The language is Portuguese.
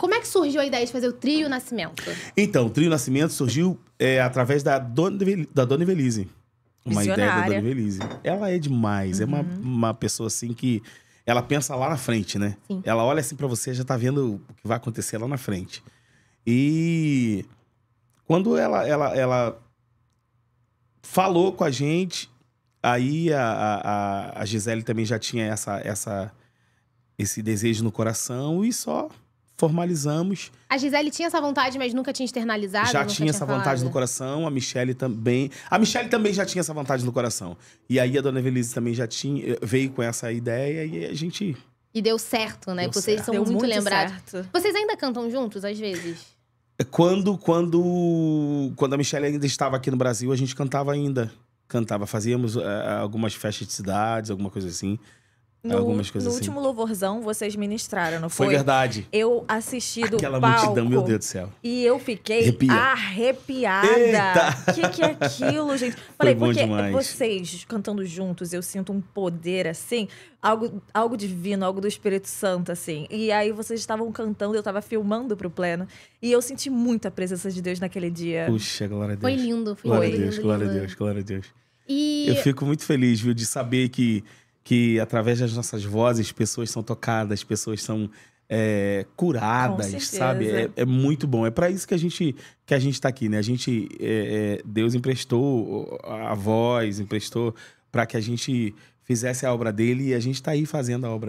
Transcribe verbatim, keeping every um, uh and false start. Como é que surgiu a ideia de fazer o Trio Nascimento? Então, o Trio Nascimento surgiu é, através da Dona, da Dona Yvelise. Uma ideia da Dona Yvelise. Ela é demais. Uhum. É uma, uma pessoa assim que... Ela pensa lá na frente, né? Sim. Ela olha assim pra você, já tá vendo o que vai acontecer lá na frente. E... Quando ela, ela, ela falou com a gente, aí a, a, a Gisele também já tinha essa, essa, esse desejo no coração e só formalizamos. A Gisele tinha essa vontade, mas nunca tinha externalizado? Já tinha, tinha essa falado. vontade no coração, a Michele também. A Michele também já tinha essa vontade no coração. E aí a Dona Yvelise também já tinha, veio com essa ideia e a gente... E deu certo, né? Deu Vocês certo. são deu muito, muito lembrados. Certo. Vocês ainda cantam juntos, às vezes? Quando, quando, quando a Michele ainda estava aqui no Brasil, a gente cantava ainda. Cantava, fazíamos uh, algumas festas de cidades, alguma coisa assim. No, algumas coisas no assim. último Louvorzão, vocês ministraram, não foi? Foi verdade. Eu assisti do Aquela palco. Multidão, meu Deus do céu. E eu fiquei Arrepia. arrepiada. O que, que é aquilo, gente? Falei, foi porque demais. Vocês cantando juntos, eu sinto um poder assim, algo, algo divino, algo do Espírito Santo, assim. E aí vocês estavam cantando, eu tava filmando pro pleno. E eu senti muito a presença de Deus naquele dia. Puxa, glória a Deus. Foi lindo, foi glória lindo. A Deus, lindo glória lindo. a Deus, glória a Deus. E... Eu fico muito feliz, viu, de saber que. Que através das nossas vozes, pessoas são tocadas, pessoas são é, curadas, sabe? É, é muito bom. É para isso que a gente que a gente tá aqui, né? A gente é, é, Deus emprestou a voz, emprestou para que a gente fizesse a obra dele e a gente tá aí fazendo a obra dele.